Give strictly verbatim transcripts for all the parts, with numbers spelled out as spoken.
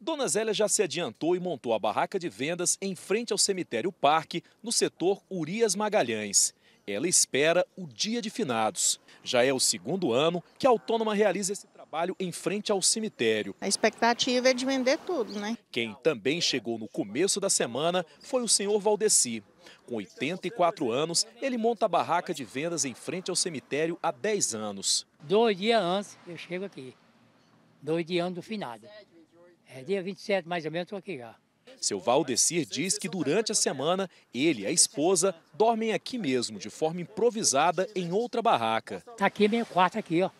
Dona Zélia já se adiantou e montou a barraca de vendas em frente ao cemitério Parque, no setor Urias Magalhães. Ela espera o dia de finados. Já é o segundo ano que a autônoma realiza esse trabalho em frente ao cemitério. A expectativa é de vender tudo, né? Quem também chegou no começo da semana foi o senhor Valdeci. Com oitenta e quatro anos, ele monta a barraca de vendas em frente ao cemitério há dez anos. Dois dias antes eu chego aqui, dois dias antes do finado. É dia vinte e sete, mais ou menos, estou aqui já. Seu Valdecir diz que durante a semana, ele e a esposa dormem aqui mesmo, de forma improvisada, em outra barraca. Está aqui meu quarto, aqui, ó.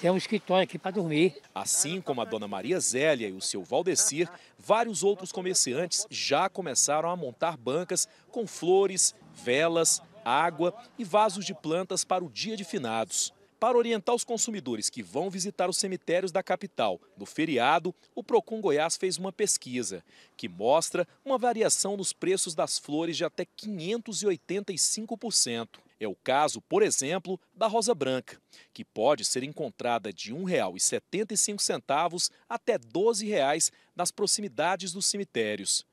Tem um escritório aqui para dormir. Assim como a dona Maria Zélia e o seu Valdecir, vários outros comerciantes já começaram a montar bancas com flores, velas, água e vasos de plantas para o dia de finados. Para orientar os consumidores que vão visitar os cemitérios da capital no feriado, o Procon Goiás fez uma pesquisa que mostra uma variação nos preços das flores de até quinhentos e oitenta e cinco por cento. É o caso, por exemplo, da rosa branca, que pode ser encontrada de um real e setenta e cinco centavos até doze reais nas proximidades dos cemitérios.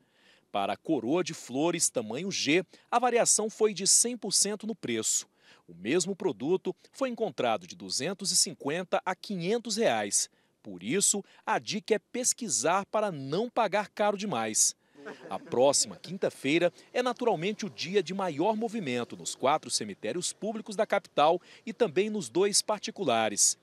Para a coroa de flores tamanho G, a variação foi de cem por cento no preço. O mesmo produto foi encontrado de duzentos e cinquenta reais a quinhentos reais. Por isso, a dica é pesquisar para não pagar caro demais. A próxima quinta-feira é naturalmente o dia de maior movimento nos quatro cemitérios públicos da capital e também nos dois particulares.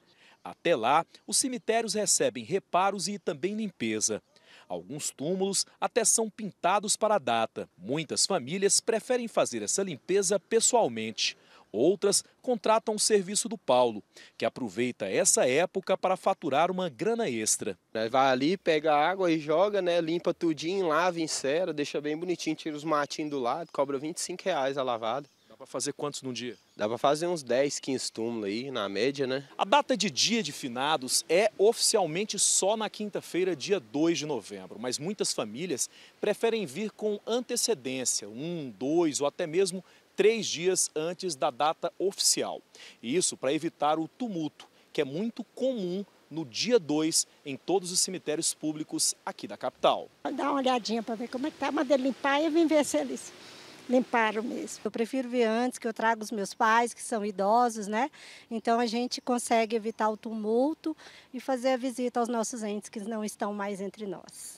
Até lá, os cemitérios recebem reparos e também limpeza. Alguns túmulos até são pintados para a data. Muitas famílias preferem fazer essa limpeza pessoalmente. Outras contratam o serviço do Paulo, que aproveita essa época para faturar uma grana extra. Vai ali, pega água e joga, né? Limpa tudinho, lava em cera, deixa bem bonitinho, tira os matinhos do lado, cobra vinte e cinco reais a lavada. Dá para fazer quantos num dia? Dá para fazer uns dez, quinze túmulos aí, na média, né? A data de dia de finados é oficialmente só na quinta-feira, dia dois de novembro. Mas muitas famílias preferem vir com antecedência, um, dois ou até mesmo três dias antes da data oficial. Isso para evitar o tumulto, que é muito comum no dia dois em todos os cemitérios públicos aqui da capital. Dá uma olhadinha para ver como é que tá, mandei limpar e eu vim ver se eles limparam mesmo. Eu prefiro ver antes, que eu trago os meus pais, que são idosos, né? Então a gente consegue evitar o tumulto e fazer a visita aos nossos entes que não estão mais entre nós.